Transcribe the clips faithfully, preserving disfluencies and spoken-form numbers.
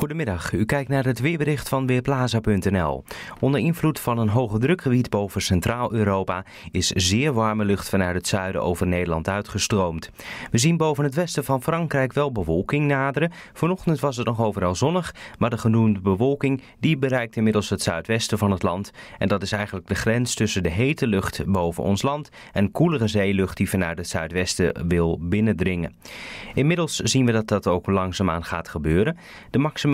Goedemiddag, u kijkt naar het weerbericht van Weerplaza punt n l. Onder invloed van een hoge drukgebied boven Centraal-Europa is zeer warme lucht vanuit het zuiden over Nederland uitgestroomd. We zien boven het westen van Frankrijk wel bewolking naderen. Vanochtend was het nog overal zonnig, maar de genoemde bewolking die bereikt inmiddels het zuidwesten van het land. En dat is eigenlijk de grens tussen de hete lucht boven ons land en koelere zeelucht die vanuit het zuidwesten wil binnendringen. Inmiddels zien we dat dat ook langzaamaan gaat gebeuren. De maximumtemperaturen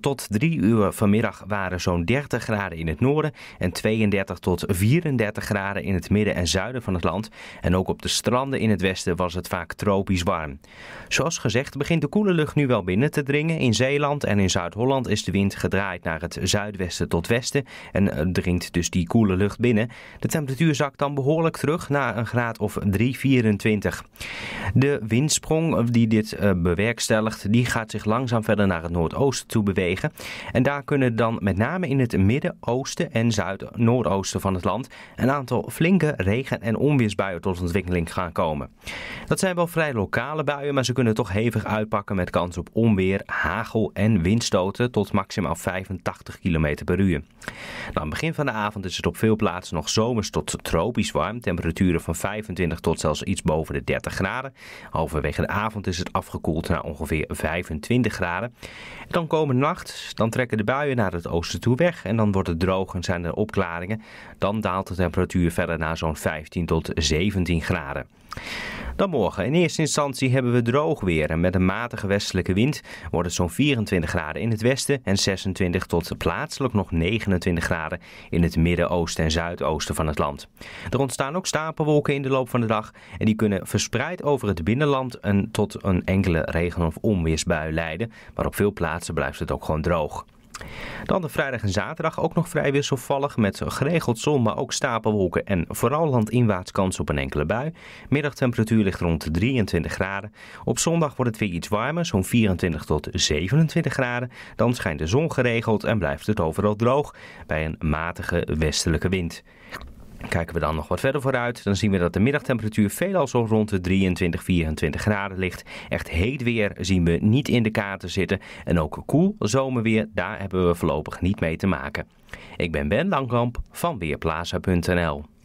tot drie uur vanmiddag waren zo'n dertig graden in het noorden en tweeëndertig tot vierendertig graden in het midden en zuiden van het land. En ook op de stranden in het westen was het vaak tropisch warm. Zoals gezegd begint de koele lucht nu wel binnen te dringen. In Zeeland en in Zuid-Holland is de wind gedraaid naar het zuidwesten tot westen en dringt dus die koele lucht binnen. De temperatuur zakt dan behoorlijk terug naar een graad of drie, vierentwintig. De windsprong die dit bewerkstelligt, die gaat zich langzaam verder naar het noordoosten toe bewegen. En daar kunnen dan met name in het midden, oosten en zuid-noordoosten van het land een aantal flinke regen- en onweersbuien tot ontwikkeling gaan komen. Dat zijn wel vrij lokale buien, maar ze kunnen toch hevig uitpakken met kans op onweer, hagel en windstoten tot maximaal vijfentachtig kilometer per uur. Nou, aan het begin van de avond is het op veel plaatsen nog zomers tot tropisch warm. Temperaturen van vijfentwintig tot zelfs iets boven de dertig graden. Halverwege de avond is het afgekoeld naar ongeveer vijfentwintig graden. Dan komen nacht, dan trekken de buien naar het oosten toe weg en dan wordt het droog en zijn er opklaringen. Dan daalt de temperatuur verder naar zo'n vijftien tot zeventien graden. Dan morgen. In eerste instantie hebben we droog weer en met een matige westelijke wind wordt het zo'n vierentwintig graden in het westen en zesentwintig tot plaatselijk nog negenentwintig graden in het midden, oosten en zuidoosten van het land. Er ontstaan ook stapelwolken in de loop van de dag en die kunnen verspreid over het binnenland en tot een enkele regen- of onweersbui leiden, maar op veel plaatsen blijft het ook gewoon droog. Dan de vrijdag en zaterdag ook nog vrij wisselvallig met geregeld zon, maar ook stapelwolken en vooral landinwaarts kans op een enkele bui. Middagtemperatuur ligt rond drieëntwintig graden. Op zondag wordt het weer iets warmer, zo'n vierentwintig tot zevenentwintig graden. Dan schijnt de zon geregeld en blijft het overal droog bij een matige westelijke wind. Kijken we dan nog wat verder vooruit, dan zien we dat de middagtemperatuur veelal zo rond de drieëntwintig, vierentwintig graden ligt. Echt heet weer zien we niet in de kaarten zitten en ook koel zomerweer, daar hebben we voorlopig niet mee te maken. Ik ben Ben Langkamp van Weerplaza punt n l.